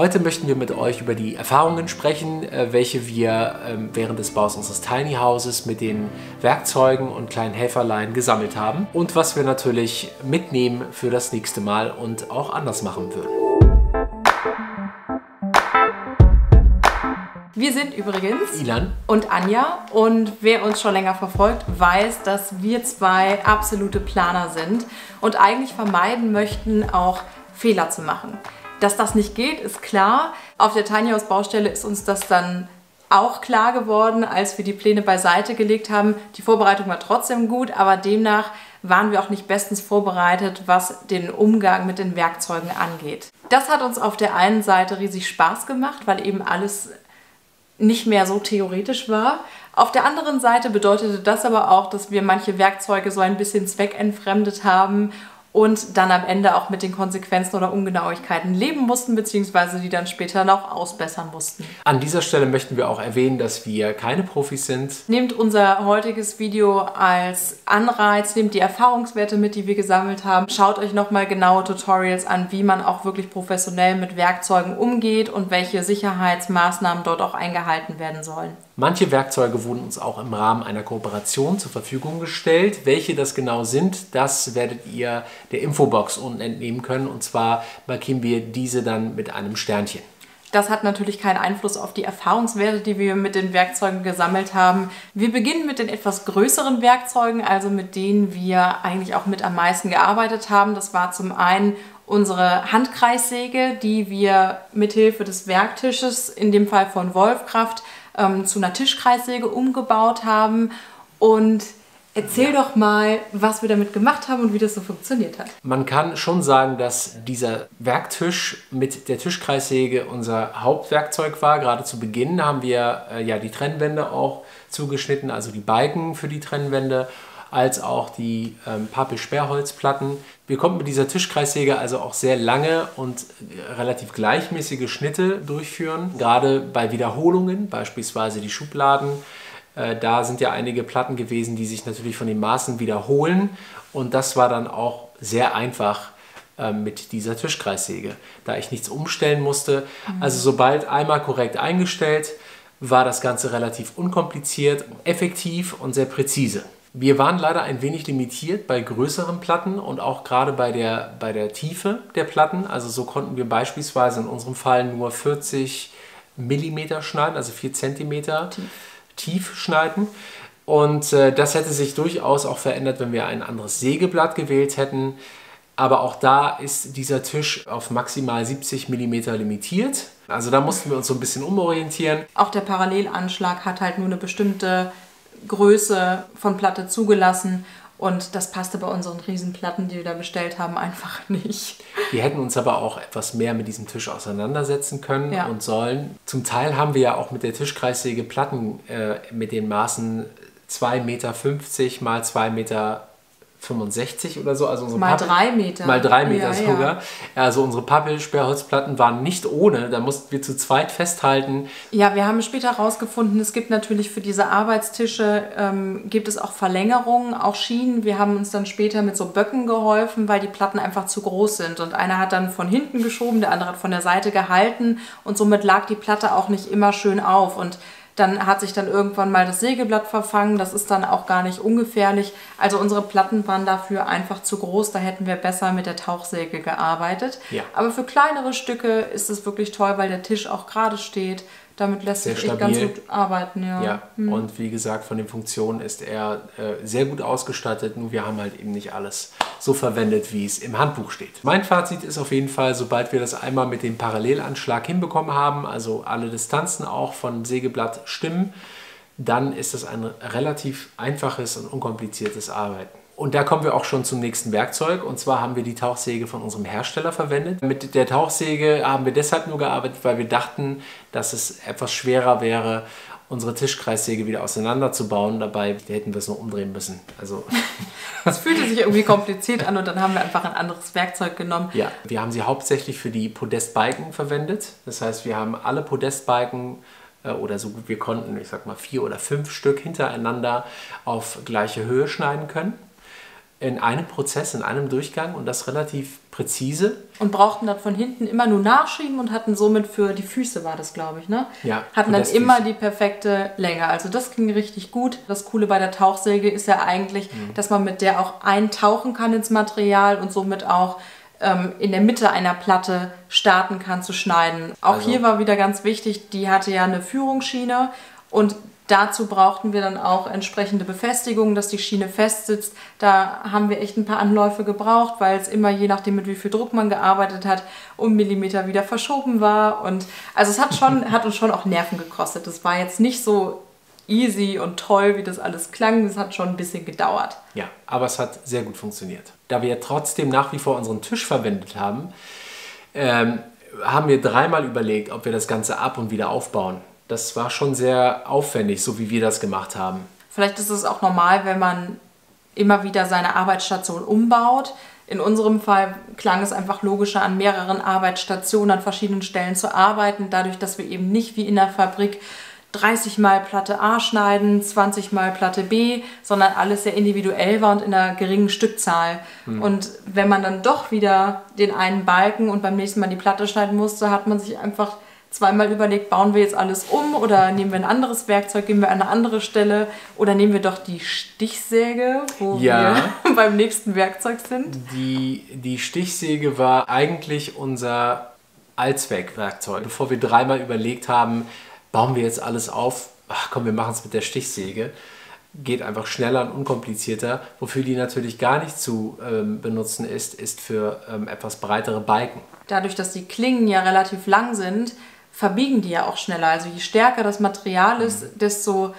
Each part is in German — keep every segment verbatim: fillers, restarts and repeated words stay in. Heute möchten wir mit euch über die Erfahrungen sprechen, welche wir während des Baus unseres Tiny Houses mit den Werkzeugen und kleinen Helferlein gesammelt haben und was wir natürlich mitnehmen für das nächste Mal und auch anders machen würden. Wir sind übrigens Ilan und Anja, und wer uns schon länger verfolgt, weiß, dass wir zwei absolute Planer sind und eigentlich vermeiden möchten, auch Fehler zu machen. Dass das nicht geht, ist klar. Auf der Tiny House Baustelle ist uns das dann auch klar geworden, als wir die Pläne beiseite gelegt haben. Die Vorbereitung war trotzdem gut, aber demnach waren wir auch nicht bestens vorbereitet, was den Umgang mit den Werkzeugen angeht. Das hat uns auf der einen Seite riesig Spaß gemacht, weil eben alles nicht mehr so theoretisch war. Auf der anderen Seite bedeutete das aber auch, dass wir manche Werkzeuge so ein bisschen zweckentfremdet haben und dann am Ende auch mit den Konsequenzen oder Ungenauigkeiten leben mussten, beziehungsweise die dann später noch ausbessern mussten. An dieser Stelle möchten wir auch erwähnen, dass wir keine Profis sind. Nehmt unser heutiges Video als Anreiz, nehmt die Erfahrungswerte mit, die wir gesammelt haben. Schaut euch nochmal genaue Tutorials an, wie man auch wirklich professionell mit Werkzeugen umgeht und welche Sicherheitsmaßnahmen dort auch eingehalten werden sollen. Manche Werkzeuge wurden uns auch im Rahmen einer Kooperation zur Verfügung gestellt. Welche das genau sind, das werdet ihr der Infobox unten entnehmen können. Und zwar markieren wir diese dann mit einem Sternchen. Das hat natürlich keinen Einfluss auf die Erfahrungswerte, die wir mit den Werkzeugen gesammelt haben. Wir beginnen mit den etwas größeren Werkzeugen, also mit denen wir eigentlich auch mit am meisten gearbeitet haben. Das war zum einen unsere Handkreissäge, die wir mithilfe des Werktisches, in dem Fall von Wolfcraft, zu einer Tischkreissäge umgebaut haben. Und erzähl doch mal, was wir damit gemacht haben und wie das so funktioniert hat. Man kann schon sagen, dass dieser Werktisch mit der Tischkreissäge unser Hauptwerkzeug war. Gerade zu Beginn haben wir äh, ja die Trennwände auch zugeschnitten, also die Balken für die Trennwände, als auch die ähm, Pappelsperrholzplatten. Wir konnten mit dieser Tischkreissäge also auch sehr lange und relativ gleichmäßige Schnitte durchführen. Gerade bei Wiederholungen, beispielsweise die Schubladen, äh, da sind ja einige Platten gewesen, die sich natürlich von den Maßen wiederholen. Und das war dann auch sehr einfach äh, mit dieser Tischkreissäge, da ich nichts umstellen musste. Mhm. Also sobald einmal korrekt eingestellt, war das Ganze relativ unkompliziert, effektiv und sehr präzise. Wir waren leider ein wenig limitiert bei größeren Platten und auch gerade bei der, bei der Tiefe der Platten. Also so konnten wir beispielsweise in unserem Fall nur vierzig Millimeter schneiden, also vier Zentimeter tief, tief schneiden. Und äh, das hätte sich durchaus auch verändert, wenn wir ein anderes Sägeblatt gewählt hätten. Aber auch da ist dieser Tisch auf maximal siebzig Millimeter limitiert. Also da mussten wir uns so ein bisschen umorientieren. Auch der Parallelanschlag hat halt nur eine bestimmte Größe von Platte zugelassen, und das passte bei unseren Riesenplatten, die wir da bestellt haben, einfach nicht. Wir hätten uns aber auch etwas mehr mit diesem Tisch auseinandersetzen können, ja, und sollen. Zum Teil haben wir ja auch mit der Tischkreissäge Platten äh, mit den Maßen zwei Meter fünfzig mal zwei Meter fünfundsechzig oder so. Also unsere mal drei Meter. Mal drei Meter ja, sogar. Ja. Also unsere Pappelsperrholzplatten waren nicht ohne, da mussten wir zu zweit festhalten. Ja, wir haben später herausgefunden, es gibt natürlich für diese Arbeitstische, ähm, gibt es auch Verlängerungen, auch Schienen. Wir haben uns dann später mit so Böcken geholfen, weil die Platten einfach zu groß sind. Und einer hat dann von hinten geschoben, der andere hat von der Seite gehalten, und somit lag die Platte auch nicht immer schön auf. Und dann hat sich dann irgendwann mal das Sägeblatt verfangen. Das ist dann auch gar nicht ungefährlich. Also unsere Platten waren dafür einfach zu groß. Da hätten wir besser mit der Tauchsäge gearbeitet. Ja. Aber für kleinere Stücke ist es wirklich toll, weil der Tisch auch gerade steht. Damit lässt sich echt ganz gut arbeiten. Ja, ja. Hm. Und wie gesagt, von den Funktionen ist er äh, sehr gut ausgestattet. Nur wir haben halt eben nicht alles so verwendet, wie es im Handbuch steht. Mein Fazit ist auf jeden Fall, sobald wir das einmal mit dem Parallelanschlag hinbekommen haben, also alle Distanzen auch von Sägeblatt stimmen, dann ist das ein relativ einfaches und unkompliziertes Arbeiten. Und da kommen wir auch schon zum nächsten Werkzeug. Und zwar haben wir die Tauchsäge von unserem Hersteller verwendet. Mit der Tauchsäge haben wir deshalb nur gearbeitet, weil wir dachten, dass es etwas schwerer wäre, unsere Tischkreissäge wieder auseinanderzubauen. Dabei hätten wir es nur umdrehen müssen. Also das fühlte sich irgendwie kompliziert an, und dann haben wir einfach ein anderes Werkzeug genommen. Ja, wir haben sie hauptsächlich für die Podestbalken verwendet. Das heißt, wir haben alle Podestbalken äh, oder so gut wir konnten, ich sag mal vier oder fünf Stück hintereinander auf gleiche Höhe schneiden können. in einem Prozess, in einem Durchgang und das relativ präzise. Und brauchten dann von hinten immer nur nachschieben und hatten somit für die Füße, war das glaube ich, ne? Ja. Hatten dann immer die perfekte Länge. Also das ging richtig gut. Das Coole bei der Tauchsäge ist ja eigentlich, mhm. dass man mit der auch eintauchen kann ins Material und somit auch ähm, in der Mitte einer Platte starten kann zu schneiden. Auch also. Hier war wieder ganz wichtig, die hatte ja eine Führungsschiene und dazu brauchten wir dann auch entsprechende Befestigungen, dass die Schiene fest sitzt. Da haben wir echt ein paar Anläufe gebraucht, weil es immer, je nachdem mit wie viel Druck man gearbeitet hat, um Millimeter wieder verschoben war. Und also es hat, schon, hat uns schon auch Nerven gekostet. Das war jetzt nicht so easy und toll, wie das alles klang. Das hat schon ein bisschen gedauert. Ja, aber es hat sehr gut funktioniert. Da wir trotzdem nach wie vor unseren Tisch verwendet haben, ähm, haben wir dreimal überlegt, ob wir das Ganze ab und wieder aufbauen. Das war schon sehr aufwendig, so wie wir das gemacht haben. Vielleicht ist es auch normal, wenn man immer wieder seine Arbeitsstation umbaut. In unserem Fall klang es einfach logischer, an mehreren Arbeitsstationen an verschiedenen Stellen zu arbeiten, dadurch, dass wir eben nicht wie in der Fabrik dreißig Mal Platte A schneiden, zwanzig Mal Platte B, sondern alles sehr individuell war und in einer geringen Stückzahl. Hm. Und wenn man dann doch wieder den einen Balken und beim nächsten Mal die Platte schneiden musste, hat man sich einfach zweimal überlegt, bauen wir jetzt alles um oder nehmen wir ein anderes Werkzeug, gehen wir an eine andere Stelle oder nehmen wir doch die Stichsäge, wo ja. wir beim nächsten Werkzeug sind. Die, die Stichsäge war eigentlich unser Allzweckwerkzeug. Bevor wir dreimal überlegt haben, bauen wir jetzt alles auf, ach komm, wir machen es mit der Stichsäge. Geht einfach schneller und unkomplizierter. Wofür die natürlich gar nicht zu ähm, benutzen ist, ist für ähm, etwas breitere Balken. Dadurch, dass die Klingen ja relativ lang sind, verbiegen die ja auch schneller. Also je stärker das Material ist, desto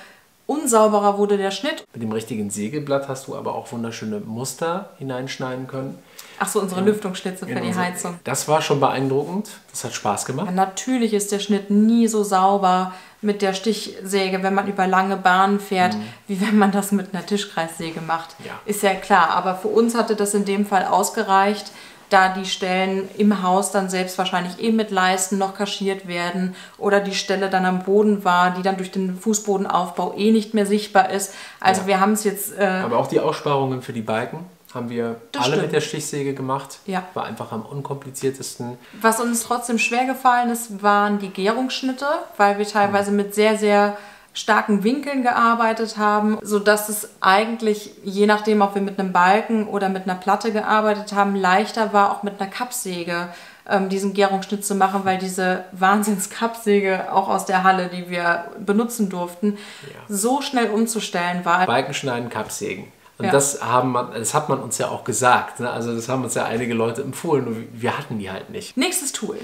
unsauberer wurde der Schnitt. Mit dem richtigen Sägeblatt hast du aber auch wunderschöne Muster hineinschneiden können. Ach so, unsere in, Lüftungsschlitze für die Heizung. Das war schon beeindruckend. Das hat Spaß gemacht. Ja, natürlich ist der Schnitt nie so sauber mit der Stichsäge, wenn man über lange Bahnen fährt, mhm. wie wenn man das mit einer Tischkreissäge macht. Ja. Ist ja klar. Aber für uns hatte das in dem Fall ausgereicht, da die Stellen im Haus dann selbst wahrscheinlich eh mit Leisten noch kaschiert werden oder die Stelle dann am Boden war, die dann durch den Fußbodenaufbau eh nicht mehr sichtbar ist. Also ja. wir haben es jetzt... Äh, Aber auch die Aussparungen für die Balken haben wir das alle stimmt. mit der Stichsäge gemacht. Ja. War einfach am unkompliziertesten. Was uns trotzdem schwer gefallen ist, waren die Gärungsschnitte, weil wir teilweise mhm. mit sehr, sehr starken Winkeln gearbeitet haben, sodass es eigentlich, je nachdem, ob wir mit einem Balken oder mit einer Platte gearbeitet haben, leichter war, auch mit einer Kappsäge ähm, diesen Gärungsschnitt zu machen, weil diese Wahnsinns-Kappsäge auch aus der Halle, die wir benutzen durften, ja. so schnell umzustellen war. Balken schneiden, Kappsägen. Und ja. das, haben, das hat man uns ja auch gesagt. Ne? Also das haben uns ja einige Leute empfohlen, nur wir hatten die halt nicht. Nächstes Tool.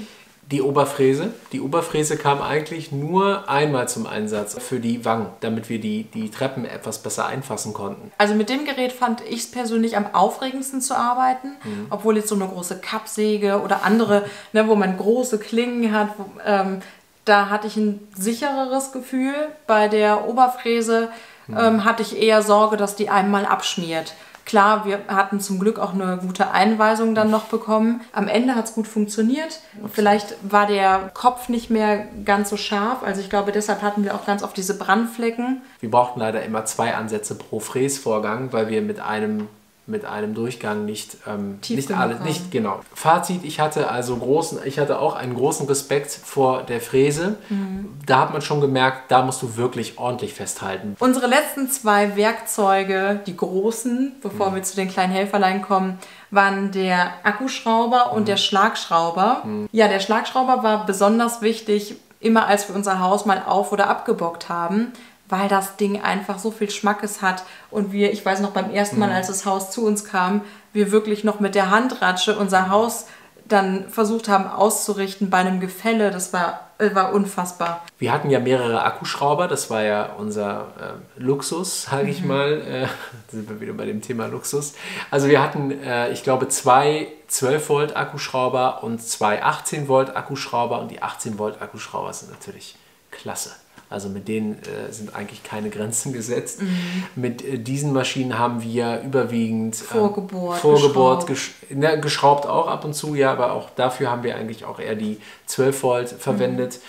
Die Oberfräse. Die Oberfräse kam eigentlich nur einmal zum Einsatz für die Wangen, damit wir die, die Treppen etwas besser einfassen konnten. Also mit dem Gerät fand ich es persönlich am aufregendsten zu arbeiten, mhm. obwohl jetzt so eine große Kappsäge oder andere, mhm. ne, wo man große Klingen hat, wo, ähm, da hatte ich ein sichereres Gefühl. Bei der Oberfräse mhm. ähm, hatte ich eher Sorge, dass die einmal abschmiert. Klar, wir hatten zum Glück auch eine gute Einweisung dann noch bekommen. Am Ende hat es gut funktioniert. Vielleicht war der Kopf nicht mehr ganz so scharf. Also ich glaube, deshalb hatten wir auch ganz oft diese Brandflecken. Wir brauchten leider immer zwei Ansätze pro Fräsvorgang, weil wir mit einem, mit einem Durchgang nicht, ähm, nicht alles, nicht genau. Fazit, ich hatte also großen, ich hatte auch einen großen Respekt vor der Fräse. Mhm. Da hat man schon gemerkt, da musst du wirklich ordentlich festhalten. Unsere letzten zwei Werkzeuge, die großen, bevor mhm. wir zu den kleinen Helferlein kommen, waren der Akkuschrauber mhm. und der Schlagschrauber. Mhm. Ja, der Schlagschrauber war besonders wichtig, immer als wir unser Haus mal auf- oder abgebockt haben, weil das Ding einfach so viel Schmackes hat und wir, ich weiß noch beim ersten Mal, als das Haus zu uns kam, wir wirklich noch mit der Handratsche unser Haus dann versucht haben auszurichten bei einem Gefälle. Das war, war unfassbar. Wir hatten ja mehrere Akkuschrauber, das war ja unser äh, Luxus, sage ich mhm. mal. Äh, da sind wir wieder bei dem Thema Luxus. Also wir hatten, äh, ich glaube, zwei zwölf Volt Akkuschrauber und zwei achtzehn Volt Akkuschrauber und die achtzehn Volt Akkuschrauber sind natürlich klasse. Also mit denen äh, sind eigentlich keine Grenzen gesetzt. Mhm. Mit äh, diesen Maschinen haben wir überwiegend ähm, Vorgebohrt, Vorgebohrt geschraubt. Gesch na, geschraubt auch ab und zu, ja, aber auch dafür haben wir eigentlich auch eher die zwölf Volt verwendet.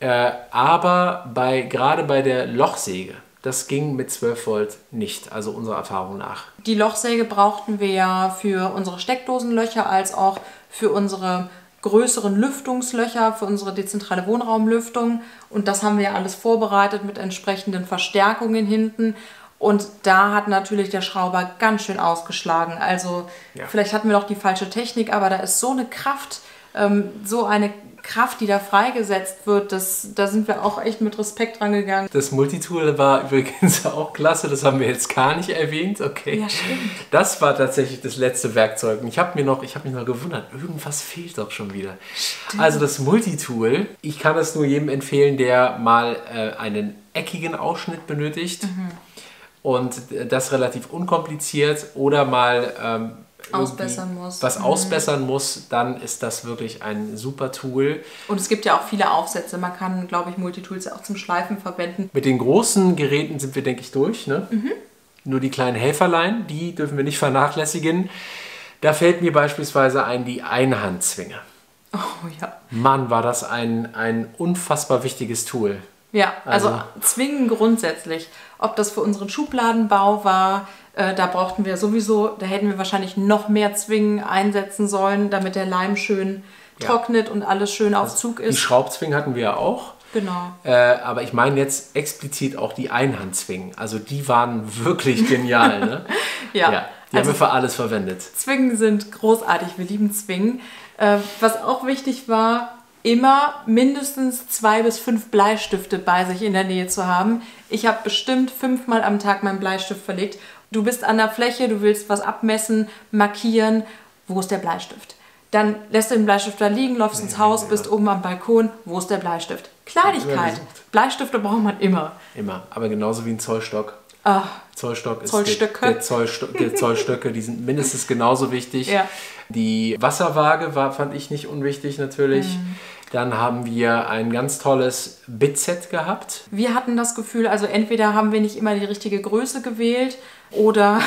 Mhm. Äh, aber bei, gerade bei der Lochsäge, Das ging mit zwölf Volt nicht, also unserer Erfahrung nach. Die Lochsäge brauchten wir ja für unsere Steckdosenlöcher als auch für unsere größeren Lüftungslöcher, für unsere dezentrale Wohnraumlüftung. Und das haben wir ja alles vorbereitet mit entsprechenden Verstärkungen hinten. Und da hat natürlich der Schrauber ganz schön ausgeschlagen. Also ja, vielleicht hatten wir doch die falsche Technik, aber da ist so eine Kraft, ähm, so eine Kraft, die da freigesetzt wird, das, da sind wir auch echt mit Respekt rangegangen. Das Multitool war übrigens auch klasse, das haben wir jetzt gar nicht erwähnt. Okay. Ja, stimmt. Das war tatsächlich das letzte Werkzeug. Ich habe mir noch, ich habe mich noch gewundert, irgendwas fehlt doch schon wieder. Stimmt. Also das Multitool, ich kann es nur jedem empfehlen, der mal äh, einen eckigen Ausschnitt benötigt. Mhm. Und das relativ unkompliziert oder mal ähm, ausbessern muss. was ausbessern mhm. muss, dann ist das wirklich ein super Tool. Und es gibt ja auch viele Aufsätze. Man kann, glaube ich, Multitools auch zum Schleifen verwenden. Mit den großen Geräten sind wir, denke ich, durch. Ne? Mhm. Nur die kleinen Helferlein, die dürfen wir nicht vernachlässigen. Da fällt mir beispielsweise ein die Einhandzwinge. Oh ja. Mann, war das ein, ein unfassbar wichtiges Tool. Ja, also, also zwingen grundsätzlich. Ob das für unseren Schubladenbau war, äh, da brauchten wir sowieso, da hätten wir wahrscheinlich noch mehr Zwingen einsetzen sollen, damit der Leim schön ja. trocknet und alles schön also auf Zug ist. Die Schraubzwingen hatten wir ja auch. Genau. Äh, aber ich meine jetzt explizit auch die Einhandzwingen. Also die waren wirklich genial. Ne? ja. ja. Die also haben wir für alles verwendet. Zwingen sind großartig, wir lieben Zwingen. Äh, was auch wichtig war, immer mindestens zwei bis fünf Bleistifte bei sich in der Nähe zu haben. Ich habe bestimmt fünfmal am Tag meinen Bleistift verlegt. Du bist an der Fläche, du willst was abmessen, markieren. Wo ist der Bleistift? Dann lässt du den Bleistift da liegen, läufst ins Haus, bist oben am Balkon. Wo ist der Bleistift? Kleinigkeit. Bleistifte braucht man immer. Immer, aber genauso wie ein Zollstock. Ach, Zollstock ist Zollstöcke. Der, der Zollsto der Zollstöcke, die sind mindestens genauso wichtig. Ja. Die Wasserwaage war, fand ich nicht unwichtig natürlich. Mhm. Dann haben wir ein ganz tolles Bitset gehabt. Wir hatten das Gefühl, also entweder haben wir nicht immer die richtige Größe gewählt oder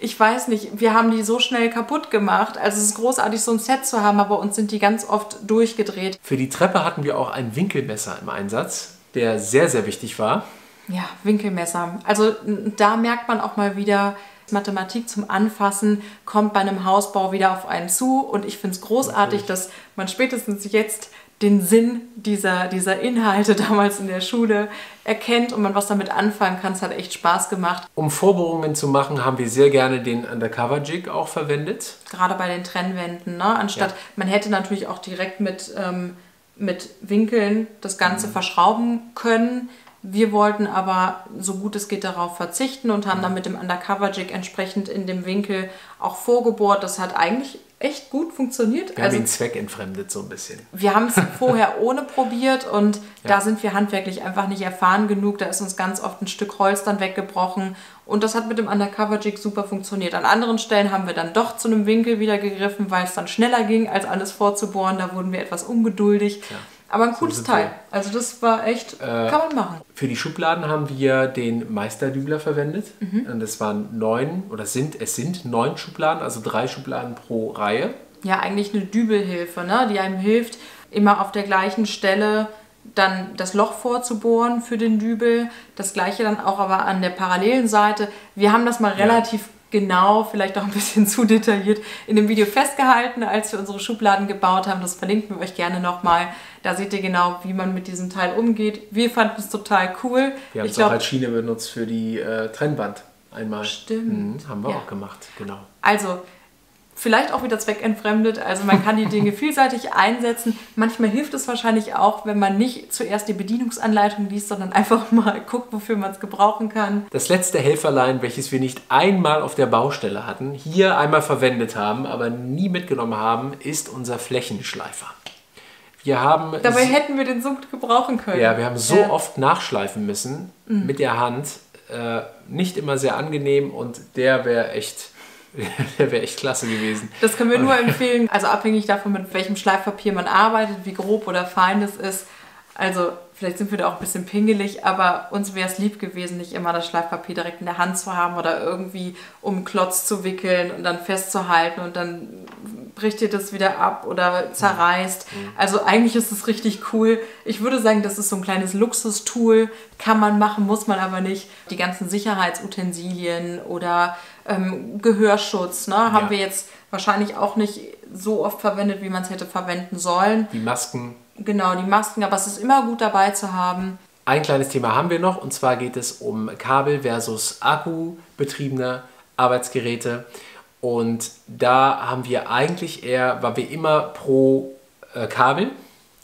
ich weiß nicht, wir haben die so schnell kaputt gemacht. Also es ist großartig, so ein Set zu haben, aber uns sind die ganz oft durchgedreht. Für die Treppe hatten wir auch ein Winkelmesser im Einsatz, der sehr, sehr wichtig war. Ja, Winkelmesser. Also da merkt man auch mal wieder, Mathematik zum Anfassen kommt bei einem Hausbau wieder auf einen zu. Und ich finde es großartig, dass man spätestens jetzt den Sinn dieser, dieser Inhalte damals in der Schule erkennt und man was damit anfangen kann. Es hat echt Spaß gemacht. Um Vorbohrungen zu machen, haben wir sehr gerne den Undercover-Jig auch verwendet. Gerade bei den Trennwänden, ne? Anstatt, ja. man hätte natürlich auch direkt mit, ähm, mit Winkeln das Ganze mhm. verschrauben können. Wir wollten aber, so gut es geht, darauf verzichten und haben dann mit dem Undercover-Jig entsprechend in dem Winkel auch vorgebohrt. Das hat eigentlich echt gut funktioniert. Wir also, haben den Zweck entfremdet so ein bisschen. Wir haben es vorher ohne probiert und ja. da sind wir handwerklich einfach nicht erfahren genug. Da ist uns ganz oft ein Stück Holz dann weggebrochen und das hat mit dem Undercover-Jig super funktioniert. An anderen Stellen haben wir dann doch zu einem Winkel wieder gegriffen, weil es dann schneller ging, als alles vorzubohren. Da wurden wir etwas ungeduldig. Ja. Aber ein cooles so Teil. Wir. Also das war echt, äh, kann man machen. Für die Schubladen haben wir den Meisterdübler verwendet. Mhm. Und das waren neun, oder sind, es sind neun Schubladen, also drei Schubladen pro Reihe. Ja, eigentlich eine Dübelhilfe, ne? Die einem hilft, immer auf der gleichen Stelle dann das Loch vorzubohren für den Dübel. Das gleiche dann auch aber an der parallelen Seite. Wir haben das mal ja. relativ genau, vielleicht auch ein bisschen zu detailliert in dem Video festgehalten, als wir unsere Schubladen gebaut haben. Das verlinken wir euch gerne nochmal. Da seht ihr genau, wie man mit diesem Teil umgeht. Wir fanden es total cool. Wir haben ich es glaub, auch als Schiene benutzt für die äh, Trennwand einmal. Stimmt. Mhm, haben wir ja. auch gemacht, genau. Also, vielleicht auch wieder zweckentfremdet. Also man kann die Dinge vielseitig einsetzen. Manchmal hilft es wahrscheinlich auch, wenn man nicht zuerst die Bedienungsanleitung liest, sondern einfach mal guckt, wofür man es gebrauchen kann. Das letzte Helferlein, welches wir nicht einmal auf der Baustelle hatten, hier einmal verwendet haben, aber nie mitgenommen haben, ist unser Flächenschleifer. Wir haben Dabei hätten wir den so gut gebrauchen können. Ja, wir haben so ja. oft nachschleifen müssen mhm. mit der Hand. Äh, nicht immer sehr angenehm und der wäre echt... Der wäre echt klasse gewesen. Das können wir nur empfehlen. Also abhängig davon, mit welchem Schleifpapier man arbeitet, wie grob oder fein das ist, Also vielleicht sind wir da auch ein bisschen pingelig, aber uns wäre es lieb gewesen, nicht immer das Schleifpapier direkt in der Hand zu haben oder irgendwie um einen Klotz zu wickeln und dann festzuhalten und dann bricht ihr das wieder ab oder zerreißt. Also eigentlich ist es richtig cool. Ich würde sagen, das ist so ein kleines Luxustool. Kann man machen, muss man aber nicht. Die ganzen Sicherheitsutensilien oder ähm, Gehörschutz, ne, haben ja. wir jetzt wahrscheinlich auch nicht so oft verwendet, wie man es hätte verwenden sollen. Die Masken. Genau, die Masken, aber es ist immer gut dabei zu haben. Ein kleines Thema haben wir noch, und zwar geht es um Kabel versus Akku betriebene Arbeitsgeräte. Und da haben wir eigentlich eher, waren wir immer pro äh, Kabel.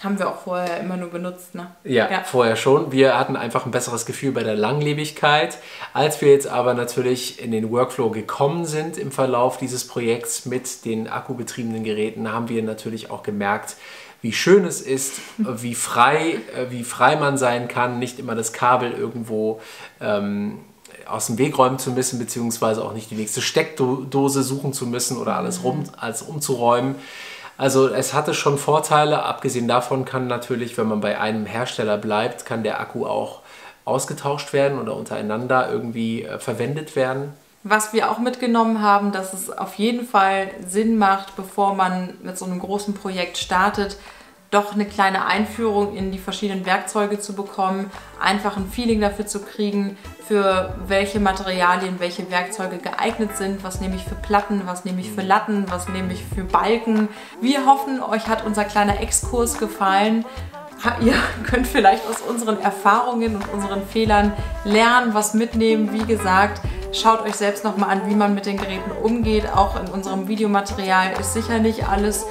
Haben wir auch vorher immer nur benutzt, ne? Ja, ja, vorher schon. Wir hatten einfach ein besseres Gefühl bei der Langlebigkeit. Als wir jetzt aber natürlich in den Workflow gekommen sind im Verlauf dieses Projekts mit den akkubetriebenen Geräten, haben wir natürlich auch gemerkt, wie schön es ist, wie frei, wie frei man sein kann, nicht immer das Kabel irgendwo ähm, aus dem Weg räumen zu müssen, beziehungsweise auch nicht die nächste Steckdose suchen zu müssen oder alles rum, alles umzuräumen. Also es hatte schon Vorteile, abgesehen davon kann natürlich, wenn man bei einem Hersteller bleibt, kann der Akku auch ausgetauscht werden oder untereinander irgendwie äh, verwendet werden. Was wir auch mitgenommen haben, dass es auf jeden Fall Sinn macht, bevor man mit so einem großen Projekt startet, doch eine kleine Einführung in die verschiedenen Werkzeuge zu bekommen, einfach ein Feeling dafür zu kriegen, für welche Materialien, welche Werkzeuge geeignet sind, was nehme ich für Platten, was nehme ich für Latten, was nehme ich für Balken. Wir hoffen, euch hat unser kleiner Exkurs gefallen. Ihr könnt vielleicht aus unseren Erfahrungen und unseren Fehlern lernen, was mitnehmen. Wie gesagt, schaut euch selbst nochmal an, wie man mit den Geräten umgeht. Auch in unserem Videomaterial ist sicher nicht alles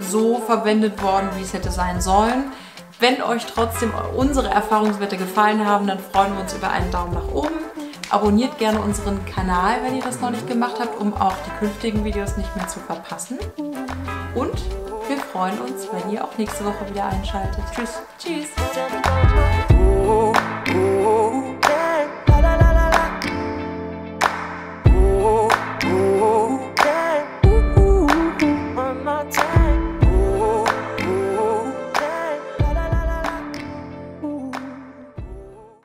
so verwendet worden, wie es hätte sein sollen. Wenn euch trotzdem unsere Erfahrungswerte gefallen haben, dann freuen wir uns über einen Daumen nach oben. Abonniert gerne unseren Kanal, wenn ihr das noch nicht gemacht habt, um auch die künftigen Videos nicht mehr zu verpassen. Und wir freuen uns, wenn ihr auch nächste Woche wieder einschaltet. Tschüss. Tschüss.